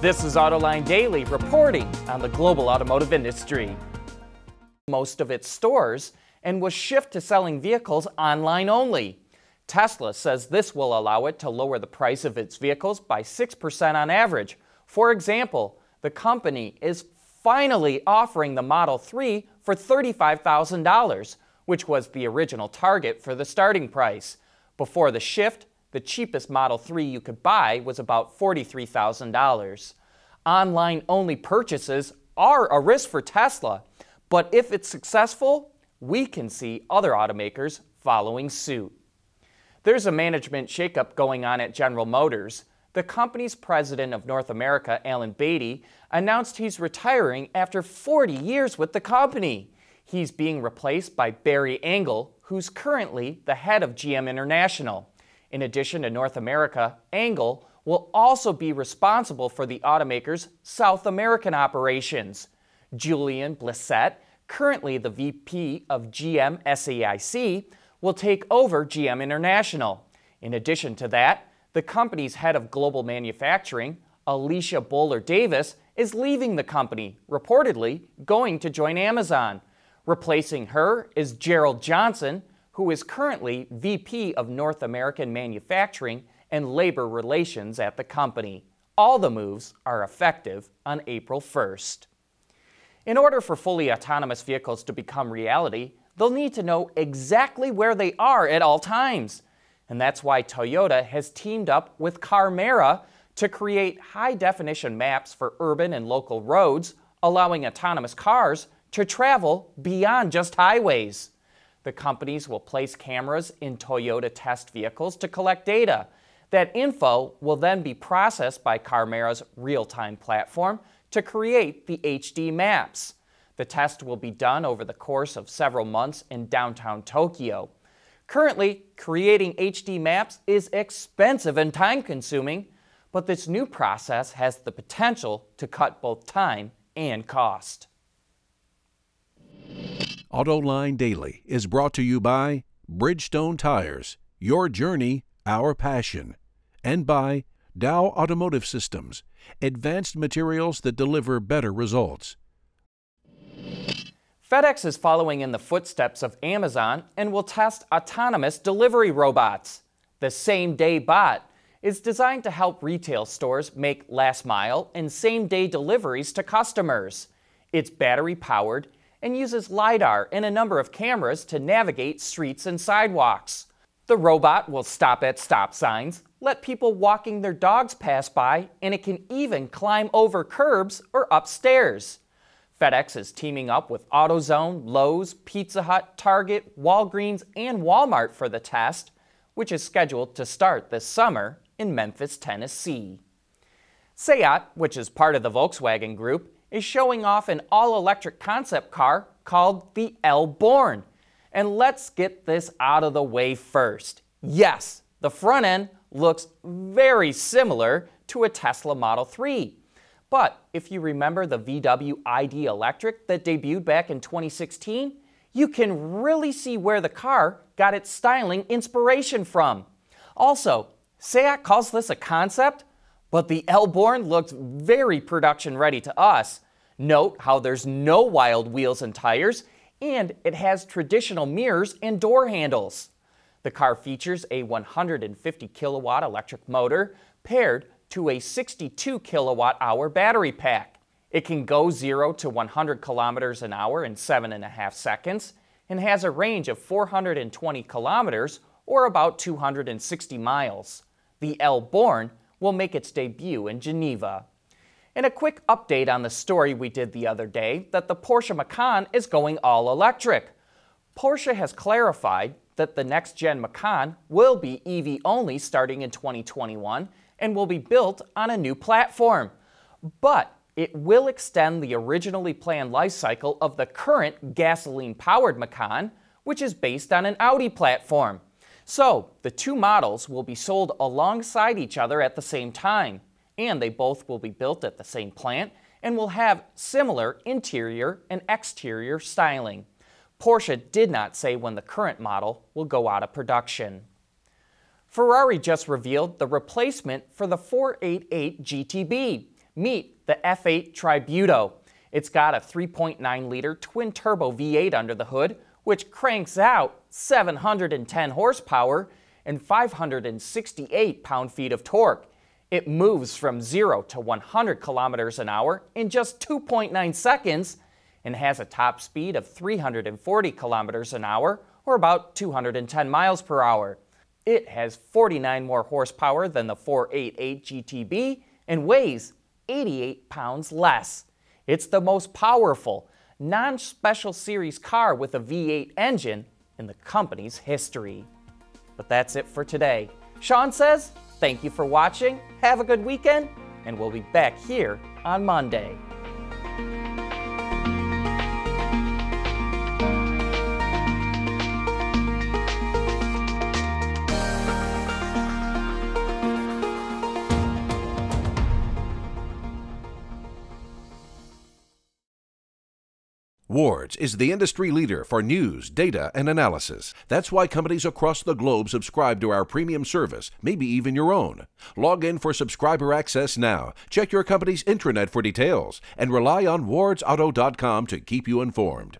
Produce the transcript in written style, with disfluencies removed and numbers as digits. This is AutoLine Daily reporting on the global automotive industry. Most of its stores and will shift to selling vehicles online only. Tesla says this will allow it to lower the price of its vehicles by 6% on average. For example, the company is finally offering the Model 3 for $35,000, which was the original target for the starting price. Before the shift, the cheapest Model 3 you could buy was about $43,000. Online-only purchases are a risk for Tesla, but if it's successful, we can see other automakers following suit. There's a management shakeup going on at General Motors. The company's president of North America, Alan Beatty, announced he's retiring after 40 years with the company. He's being replaced by Barry Engle, who's currently the head of GM International. In addition to North America, Engle will also be responsible for the automaker's South American operations. Julian Blissett, currently the VP of GM SAIC, will take over GM International. In addition to that, the company's head of global manufacturing, Alicia Boler Davis, is leaving the company, reportedly going to join Amazon. Replacing her is Gerald Johnson, who is currently VP of North American Manufacturing and Labor Relations at the company. All the moves are effective on April 1st. In order for fully autonomous vehicles to become reality, they'll need to know exactly where they are at all times. And that's why Toyota has teamed up with CARMERA to create high-definition maps for urban and local roads, allowing autonomous cars to travel beyond just highways. The companies will place cameras in Toyota test vehicles to collect data. That info will then be processed by CARMERA's real-time platform to create the HD maps. The test will be done over the course of several months in downtown Tokyo. Currently, creating HD maps is expensive and time-consuming, but this new process has the potential to cut both time and cost. AutoLine Daily is brought to you by Bridgestone Tires, your journey, our passion, and by Dow Automotive Systems, advanced materials that deliver better results. FedEx is following in the footsteps of Amazon and will test autonomous delivery robots. The Same Day Bot is designed to help retail stores make last-mile and same-day deliveries to customers. It's battery-powered and uses LiDAR and a number of cameras to navigate streets and sidewalks. The robot will stop at stop signs, let people walking their dogs pass by, and it can even climb over curbs or up stairs. FedEx is teaming up with AutoZone, Lowe's, Pizza Hut, Target, Walgreens, and Walmart for the test, which is scheduled to start this summer in Memphis, Tennessee. SEAT, which is part of the Volkswagen Group, is showing off an all-electric concept car called the el-Born. And let's get this out of the way first. Yes, the front end looks very similar to a Tesla Model 3. But if you remember the VW ID electric that debuted back in 2016, you can really see where the car got its styling inspiration from. Also, SEAT calls this a concept, but the el-Born looks very production ready to us. Note how there's no wild wheels and tires, and it has traditional mirrors and door handles. The car features a 150 kilowatt electric motor paired to a 62 kilowatt hour battery pack. It can go 0 to 100 kilometers an hour in 7.5 seconds and has a range of 420 kilometers or about 260 miles. The el-Born will make its debut in Geneva. And a quick update on the story we did the other day that the Porsche Macan is going all electric. Porsche has clarified that the next-gen Macan will be EV only starting in 2021 and will be built on a new platform. But it will extend the originally planned life cycle of the current gasoline-powered Macan, which is based on an Audi platform. So the two models will be sold alongside each other at the same time, and they both will be built at the same plant and will have similar interior and exterior styling. Porsche did not say when the current model will go out of production. Ferrari just revealed the replacement for the 488 GTB, Meet the F8 Tributo. It's got a 3.9-liter twin-turbo V8 under the hood, which cranks out 710 horsepower and 568 pound-feet of torque. It moves from 0 to 100 kilometers an hour in just 2.9 seconds and has a top speed of 340 kilometers an hour, or about 210 miles per hour. It has 49 more horsepower than the 488 GTB and weighs 88 pounds less. It's the most powerful, non-special series car with a V8 engine in the company's history. But that's it for today. Sean says, thank you for watching, have a good weekend, and we'll be back here on Monday. Wards is the industry leader for news, data, and analysis. That's why companies across the globe subscribe to our premium service, maybe even your own. Log in for subscriber access now, check your company's intranet for details, and rely on wardsauto.com to keep you informed.